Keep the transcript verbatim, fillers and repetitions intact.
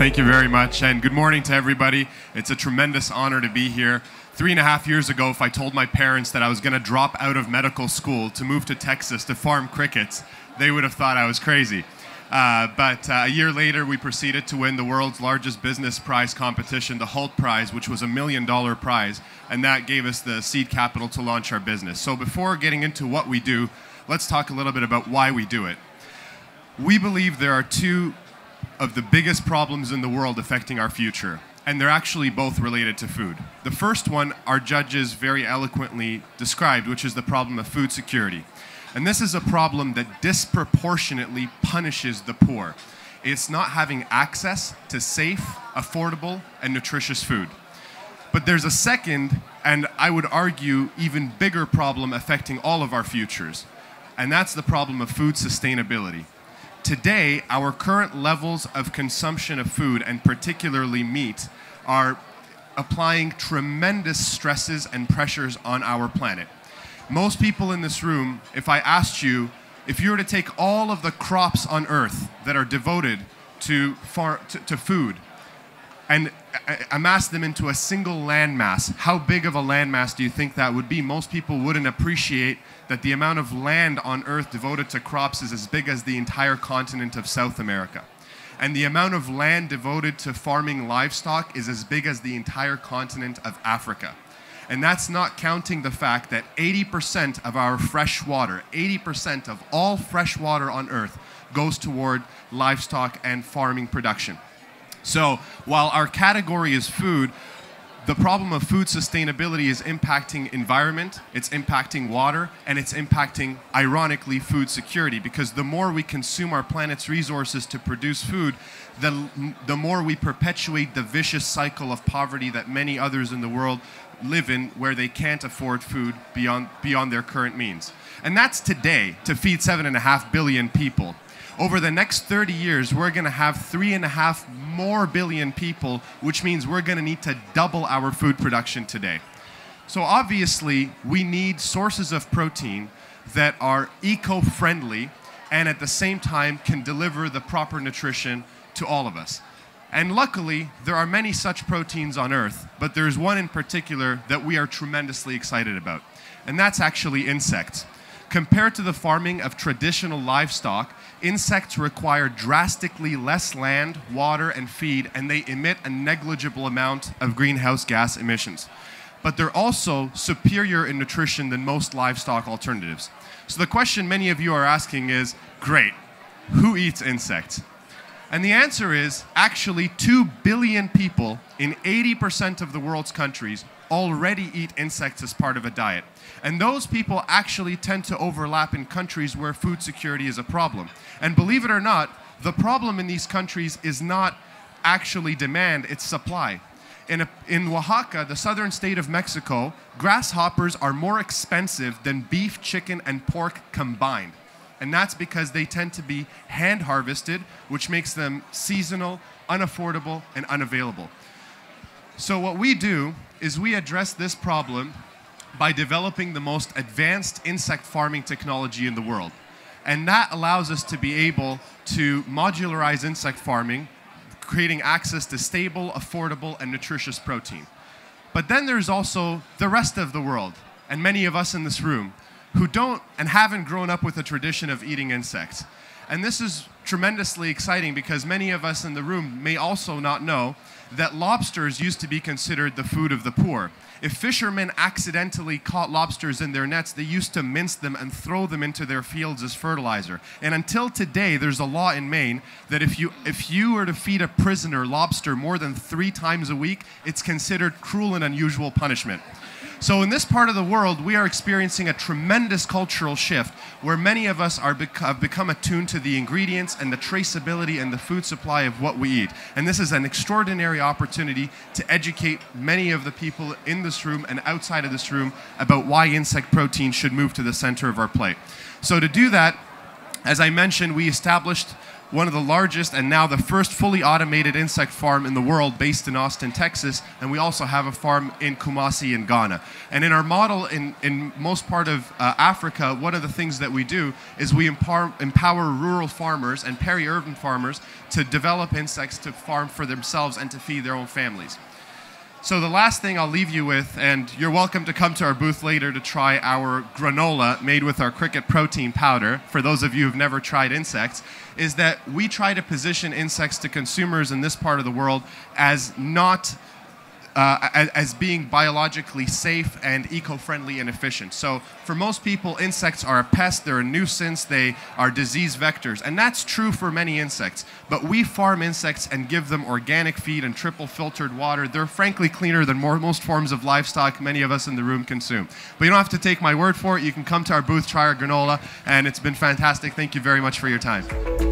Thank you very much, and good morning to everybody. It's a tremendous honor to be here. Three and a half years ago, if I told my parents that I was going to drop out of medical school to move to Texas to farm crickets, they would have thought I was crazy. Uh, but uh, a year later, we proceeded to win the world's largest business prize competition, the Hult Prize, which was a million dollar prize, and that gave us the seed capital to launch our business. So before getting into what we do, let's talk a little bit about why we do it. We believe there are two of the biggest problems in the world affecting our future, and they're actually both related to food. The first one our judges very eloquently described, which is the problem of food security. And this is a problem that disproportionately punishes the poor. It's not having access to safe, affordable, and nutritious food. But there's a second, and I would argue even bigger problem affecting all of our futures, and that's the problem of food sustainability. Today, our current levels of consumption of food, and particularly meat, are applying tremendous stresses and pressures on our planet. Most people in this room, if I asked you, if you were to take all of the crops on Earth that are devoted to, far, to, to food and uh, amass them into a single landmass, how big of a landmass do you think that would be? Most people wouldn't appreciate that the amount of land on Earth devoted to crops is as big as the entire continent of South America. And the amount of land devoted to farming livestock is as big as the entire continent of Africa. And that's not counting the fact that eighty percent of our fresh water, eighty percent of all fresh water on Earth goes toward livestock and farming production. So while our category is food, the problem of food sustainability is impacting environment, it's impacting water, and it's impacting, ironically, food security, because the more we consume our planet's resources to produce food, the, the more we perpetuate the vicious cycle of poverty that many others in the world live in, where they can't afford food beyond, beyond their current means. And that's today, to feed seven and a half billion people. Over the next thirty years, we're going to have three and a half more billion people, which means we're going to need to double our food production today. So obviously, we need sources of protein that are eco-friendly and at the same time can deliver the proper nutrition to all of us. And luckily, there are many such proteins on Earth, but there's one in particular that we are tremendously excited about, and that's actually insects. Compared to the farming of traditional livestock, insects require drastically less land, water, and feed, and they emit a negligible amount of greenhouse gas emissions. But they're also superior in nutrition than most livestock alternatives. So the question many of you are asking is, great, who eats insects? And the answer is, actually, two billion people in eighty percent of the world's countries already eat insects as part of a diet. And those people actually tend to overlap in countries where food security is a problem. And believe it or not, the problem in these countries is not actually demand, it's supply. In, a, in Oaxaca, the southern state of Mexico, grasshoppers are more expensive than beef, chicken, and pork combined. And that's because they tend to be hand-harvested, which makes them seasonal, unaffordable, and unavailable. So what we do is we address this problem by developing the most advanced insect farming technology in the world. And that allows us to be able to modularize insect farming, creating access to stable, affordable, and nutritious protein. But then there's also the rest of the world, and many of us in this room, who don't and haven't grown up with a tradition of eating insects. And this is tremendously exciting because many of us in the room may also not know that lobsters used to be considered the food of the poor. If fishermen accidentally caught lobsters in their nets, they used to mince them and throw them into their fields as fertilizer. And until today, there's a law in Maine that if you, if you were to feed a prisoner lobster more than three times a week, it's considered cruel and unusual punishment. So in this part of the world, we are experiencing a tremendous cultural shift where many of us are bec have become attuned to the ingredients and the traceability and the food supply of what we eat. And this is an extraordinary opportunity to educate many of the people in this room and outside of this room about why insect protein should move to the center of our plate. So to do that, as I mentioned, we established one of the largest and now the first fully automated insect farm in the world, based in Austin, Texas, and we also have a farm in Kumasi in Ghana. And in our model in, in most part of uh, Africa, one of the things that we do is we empower, empower rural farmers and peri-urban farmers to develop insects to farm for themselves and to feed their own families. So the last thing I'll leave you with, and you're welcome to come to our booth later to try our granola made with our cricket protein powder, for those of you who've never tried insects, is that we try to position insects to consumers in this part of the world as not Uh, as, as being biologically safe and eco-friendly and efficient. So for most people, insects are a pest, they're a nuisance, they are disease vectors, and that's true for many insects. But we farm insects and give them organic feed and triple filtered water. They're frankly cleaner than more, most forms of livestock many of us in the room consume. But you don't have to take my word for it. You can come to our booth, try our granola, and it's been fantastic. Thank you very much for your time.